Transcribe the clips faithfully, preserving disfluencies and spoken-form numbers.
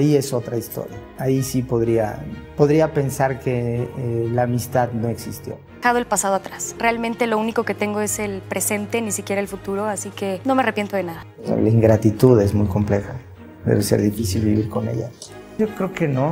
ahí es otra historia. Ahí sí podría, podría pensar que eh, la amistad no existió. Dejado el pasado atrás. Realmente lo único que tengo es el presente, ni siquiera el futuro, así que no me arrepiento de nada. La ingratitud es muy compleja. Debe ser difícil vivir con ella. Yo creo que no.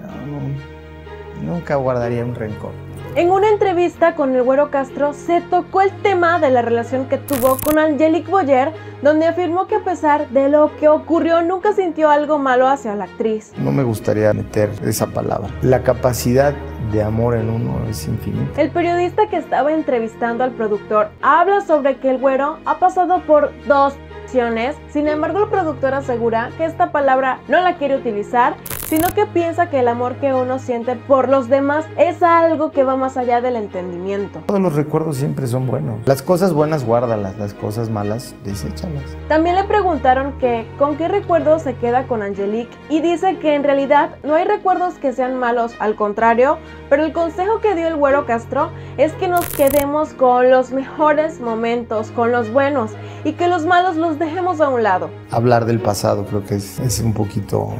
no, no nunca guardaría un rencor. En una entrevista con el Güero Castro se tocó el tema de la relación que tuvo con Angelique Boyer, donde afirmó que a pesar de lo que ocurrió nunca sintió algo malo hacia la actriz. No me gustaría meter esa palabra. La capacidad de amor en uno es infinita. El periodista que estaba entrevistando al productor habla sobre que el Güero ha pasado por dos opciones, sin embargo el productor asegura que esta palabra no la quiere utilizar, sino que piensa que el amor que uno siente por los demás es algo que va más allá del entendimiento. Todos los recuerdos siempre son buenos. Las cosas buenas guárdalas, las cosas malas deséchalas. También le preguntaron que con qué recuerdos se queda con Angelique y dice que en realidad no hay recuerdos que sean malos, al contrario, pero el consejo que dio el Güero Castro es que nos quedemos con los mejores momentos, con los buenos, y que los malos los dejemos a un lado. Hablar del pasado creo que es, es un poquito...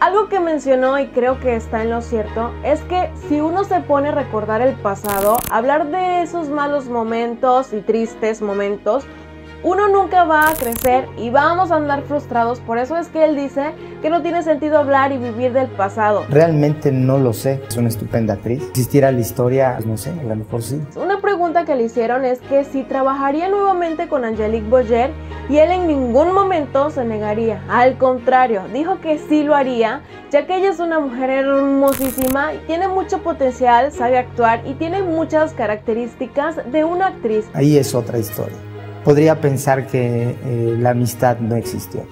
Algo que mencionó y creo que está en lo cierto es que si uno se pone a recordar el pasado, hablar de esos malos momentos y tristes momentos, uno nunca va a crecer y vamos a andar frustrados. Por eso es que él dice que no tiene sentido hablar y vivir del pasado. Realmente no lo sé. Es una estupenda actriz. Si existiera la historia, pues no sé, a lo mejor sí. Una pregunta que le hicieron es que si trabajaría nuevamente con Angelique Boyer, y él en ningún momento se negaría. Al contrario, dijo que sí lo haría, ya que ella es una mujer hermosísima, tiene mucho potencial, sabe actuar y tiene muchas características de una actriz. Ahí es otra historia. Podría pensar que eh, la amistad no existió.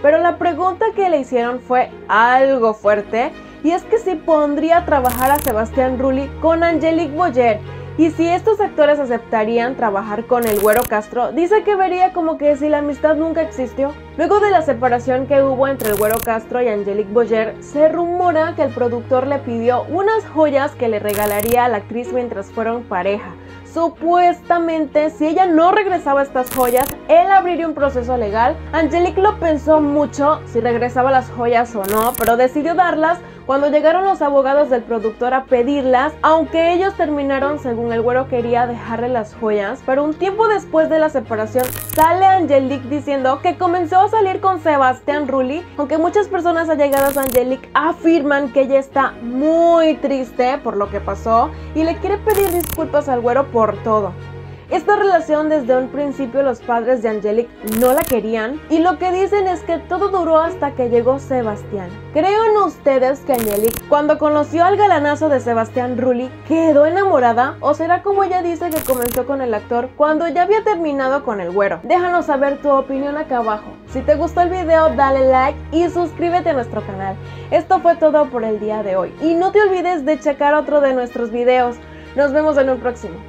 Pero la pregunta que le hicieron fue algo fuerte, y es que si pondría a trabajar a Sebastián Rulli con Angelique Boyer, y si estos actores aceptarían trabajar con el Güero Castro, dice que vería como que si la amistad nunca existió. Luego de la separación que hubo entre el Güero Castro y Angelique Boyer, se rumora que el productor le pidió unas joyas que le regalaría a la actriz mientras fueron pareja. Supuestamente, si ella no regresaba estas joyas, él abriría un proceso legal. Angelique lo pensó mucho si regresaba las joyas o no, pero decidió darlas cuando llegaron los abogados del productor a pedirlas, aunque ellos terminaron según el Güero quería dejarle las joyas, pero un tiempo después de la separación sale Angelique diciendo que comenzó a salir con Sebastián Rulli, aunque muchas personas allegadas a Angelique afirman que ella está muy triste por lo que pasó y le quiere pedir disculpas al Güero por todo. Esta relación desde un principio los padres de Angelique no la querían y lo que dicen es que todo duró hasta que llegó Sebastián. ¿Creen ustedes que Angelique, cuando conoció al galanazo de Sebastián Rulli, quedó enamorada? ¿O será como ella dice que comenzó con el actor cuando ya había terminado con el Güero? Déjanos saber tu opinión acá abajo. Si te gustó el video dale like y suscríbete a nuestro canal. Esto fue todo por el día de hoy y no te olvides de checar otro de nuestros videos. Nos vemos en un próximo.